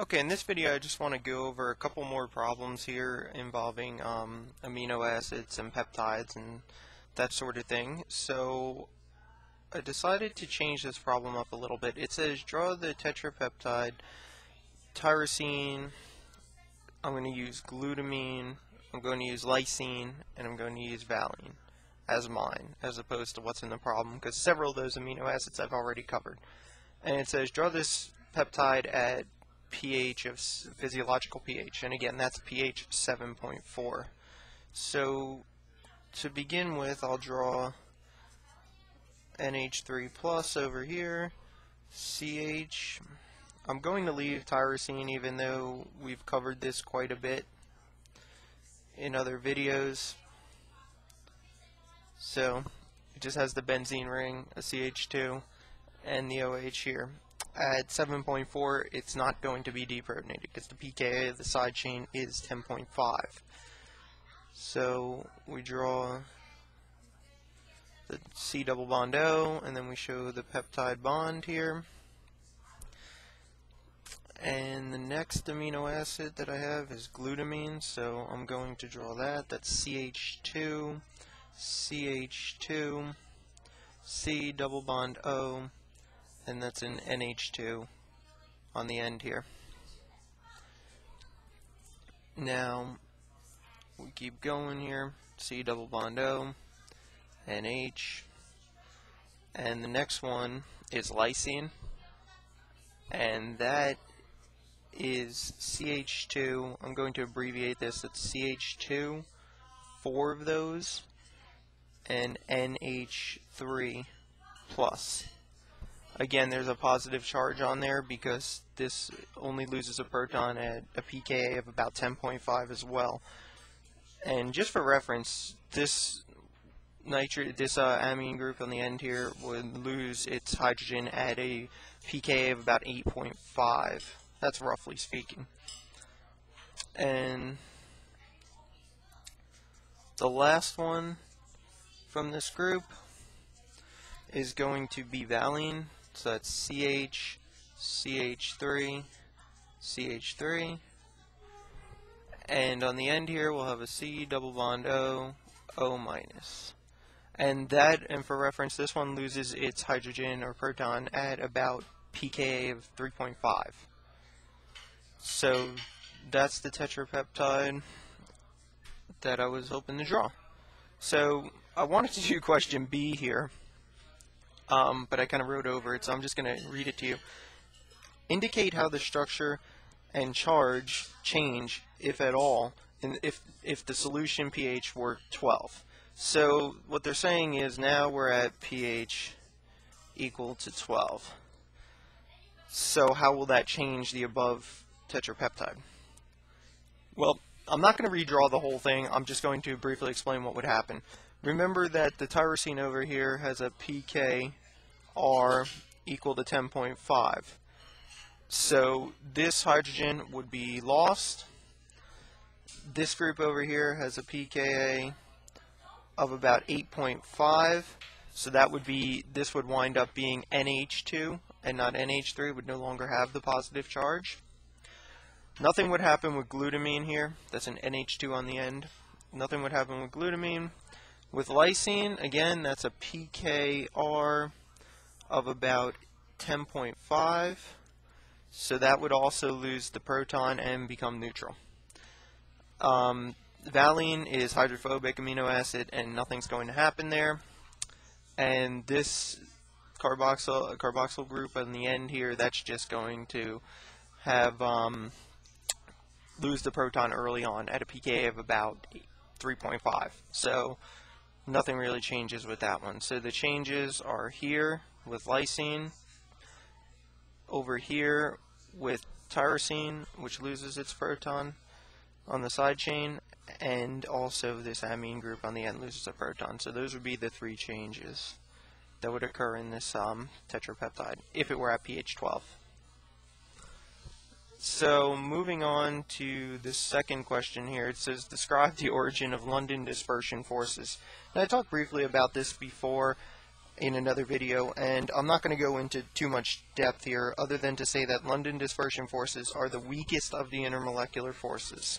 Okay, in this video I just want to go over a couple more problems here involving amino acids and peptides and that sort of thing. So I decided to change this problem up a little bit. It says draw the tetrapeptide tyrosine. I'm going to use glutamine, I'm going to use lysine, and I'm going to use valine as mine, as opposed to what's in the problem, because several of those amino acids I've already covered. And it says draw this peptide at pH of physiological pH, and again that's pH 7.4. So to begin with, I'll draw NH3 plus over here, CH. I'm going to leave tyrosine even though we've covered this quite a bit in other videos. So it just has the benzene ring, a CH2, and the OH here. At 7.4, it's not going to be deprotonated because the pKa of the side chain is 10.5. So we draw the C double bond O, and then we show the peptide bond here. And the next amino acid that I have is glutamine, so I'm going to draw that. That's CH2, CH2, C double bond O, and that's an NH2 on the end here. Now we keep going here, C double bond O, NH, and the next one is lysine, and that is CH2. I'm going to abbreviate this. It's CH2, 4 of those, and NH3 plus. Again, there's a positive charge on there because this only loses a proton at a pKa of about 10.5 as well. And just for reference, this amine group on the end here would lose its hydrogen at a pKa of about 8.5. That's roughly speaking. And the last one from this group is going to be valine. So that's CH, CH3, CH3, and on the end here we'll have a C double bond O, O minus. And for reference, this one loses its hydrogen or proton at about pKa of 3.5. So that's the tetrapeptide that I was hoping to draw. So I wanted to do question B here, but I kind of wrote over it, so I'm just going to read it to you. Indicate how the structure and charge change, if at all, and if the solution pH were 12. So what they're saying is now we're at pH equal to 12. So how will that change the above tetrapeptide? Well, I'm not going to redraw the whole thing. I'm just going to briefly explain what would happen. Remember that the tyrosine over here has a pKr equal to 10.5. So this hydrogen would be lost. This group over here has a pKa of about 8.5. So that would be, this would wind up being NH2 and not NH3, would no longer have the positive charge. Nothing would happen with glutamine here. That's an NH2 on the end. Nothing would happen with glutamine. With lysine, again, that's a pKr of about 10.5, so that would also lose the proton and become neutral. Valine is hydrophobic amino acid, and nothing's going to happen there. And this carboxyl group on the end here, that's just going to have lose the proton early on at a pKa of about 3.5. So nothing really changes with that one. So the changes are here with lysine, over here with tyrosine, which loses its proton on the side chain, and also this amine group on the end loses a proton. So those would be the three changes that would occur in this tetrapeptide if it were at pH 12. So moving on to the second question here, it says describe the origin of London dispersion forces. And I talked briefly about this before. in another video, and I'm not going to go into too much depth here other than to say that London dispersion forces are the weakest of the intermolecular forces.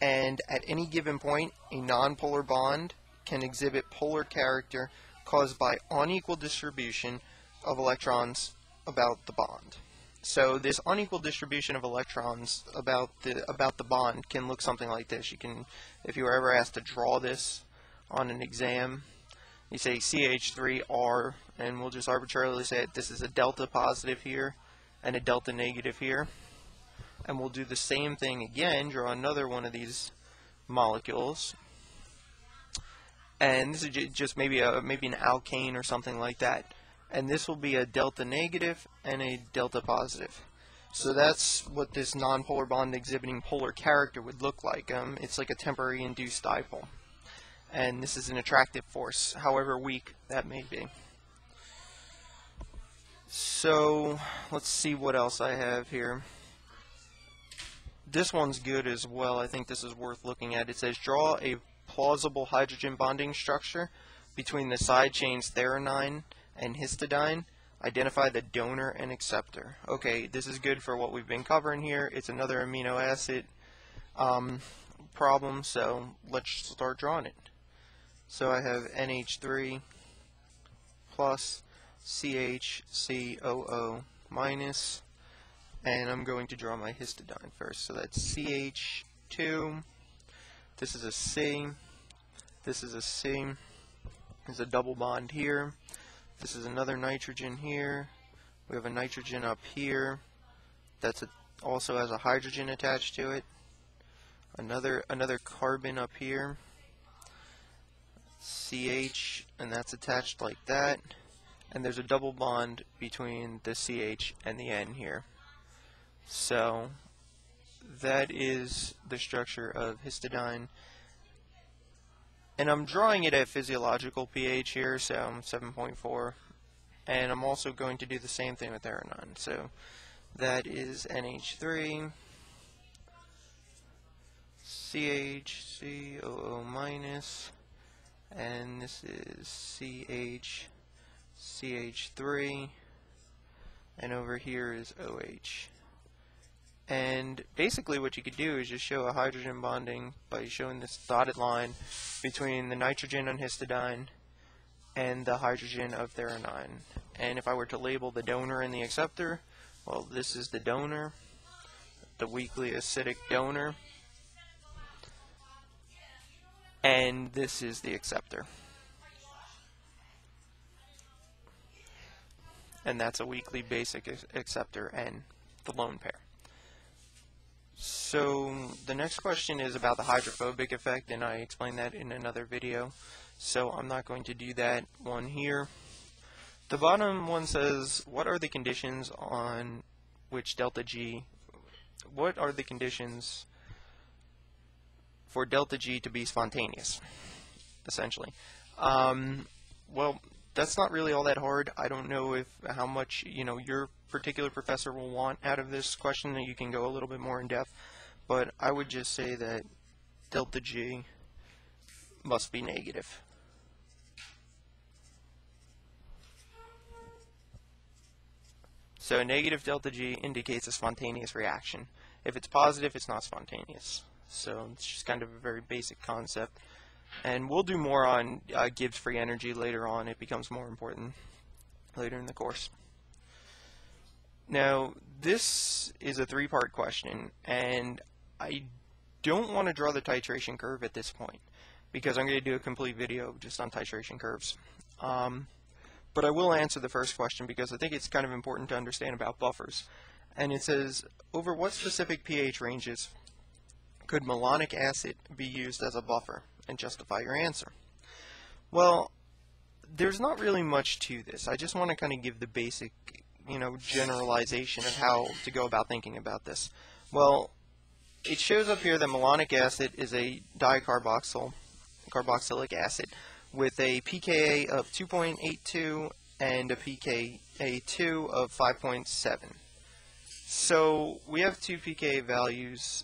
And at any given point, a nonpolar bond can exhibit polar character caused by unequal distribution of electrons about the bond. So this unequal distribution of electrons about the bond can look something like this. You can, if you were ever asked to draw this on an exam, you say CH3R, and we'll just arbitrarily say that this is a delta positive here and a delta negative here. And we'll do the same thing again, draw another one of these molecules. And this is just maybe an alkane or something like that. And this will be a delta negative and a delta positive. So that's what this nonpolar bond exhibiting polar character would look like. It's like a temporary induced dipole. And this is an attractive force, however weak that may be. So let's see what else I have here. This one's good as well. I think this is worth looking at. It says draw a plausible hydrogen bonding structure between the side chains threonine and histidine. Identify the donor and acceptor. Okay, this is good for what we've been covering here. It's another amino acid problem, so let's start drawing it. So I have NH3 plus CHCOO minus, and I'm going to draw my histidine first. So that's CH2, this is a C, this is a C, there's a double bond here. This is another nitrogen here. We have a nitrogen up here that's also has a hydrogen attached to it. Another carbon up here, CH, and that's attached like that. And there's a double bond between the CH and the N here. So that is the structure of histidine. And I'm drawing it at physiological pH here, so 7.4. And I'm also going to do the same thing with threonine. So that is NH3, CHCOO minus, and this is CH3, and over here is OH. And basically what you could do is just show a hydrogen bonding by showing this dotted line between the nitrogen on histidine and the hydrogen of threonine. And if I were to label the donor and the acceptor, well, this is the donor, the weakly acidic donor, and this is the acceptor. And that's a weakly basic acceptor and the lone pair. So the next question is about the hydrophobic effect, and I explained that in another video, so I'm not going to do that one here. The bottom one says, what are the conditions on which delta G, what are the conditions for delta G to be spontaneous, essentially? Well, that's not really all that hard. I don't know how much, you know, your particular professor will want out of this question, that you can go a little bit more in depth, but I would just say that delta G must be negative. So negative delta G indicates a spontaneous reaction. If it's positive, it's not spontaneous. So it's just kind of a very basic concept. And we'll do more on Gibbs free energy later on. It becomes more important later in the course. Now, this is a three-part question, and I don't want to draw the titration curve at this point because I'm going to do a complete video just on titration curves. But I will answer the first question because I think it's kind of important to understand about buffers. And it says, over what specific pH ranges could malonic acid be used as a buffer? And justify your answer. Well, there's not really much to this. I just want to kind of give the basic, you know, generalization of how to go about thinking about this. Well, it shows up here that malonic acid is a carboxylic acid with a pKa of 2.82 and a pKa2 of 5.7. So we have two pKa values,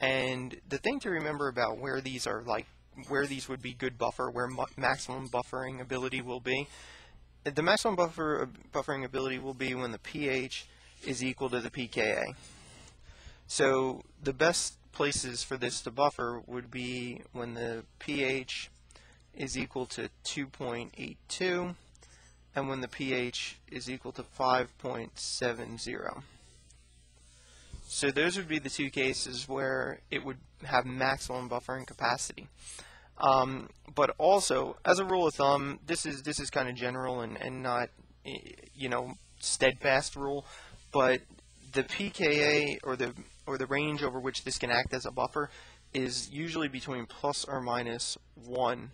and the thing to remember about where these are like where these would be good buffer, where maximum buffering ability will be. The maximum buffering ability will be when the pH is equal to the pKa. So the best places for this to buffer would be when the pH is equal to 2.82 and when the pH is equal to 5.70. So those would be the two cases where it would have maximum buffering capacity. But also, as a rule of thumb, this is kind of general and not, you know, steadfast rule, but the pKa or the range over which this can act as a buffer is usually between plus or minus 1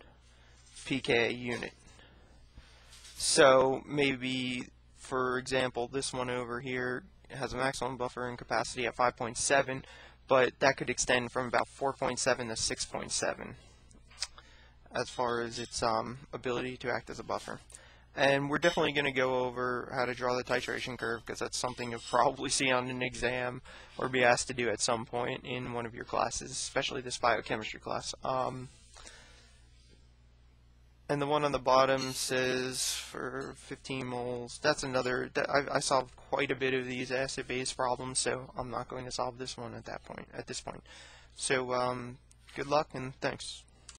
pKa unit. So maybe, for example, this one over here has a maximum buffering capacity at 5.7, but that could extend from about 4.7 to 6.7 as far as its ability to act as a buffer. And we're definitely going to go over how to draw the titration curve, because that's something you'll probably see on an exam or be asked to do at some point in one of your classes, especially this biochemistry class. And the one on the bottom says for 15 moles, that's another, I solved quite a bit of these acid-base problems, so I'm not going to solve this one at this point. So good luck and thanks.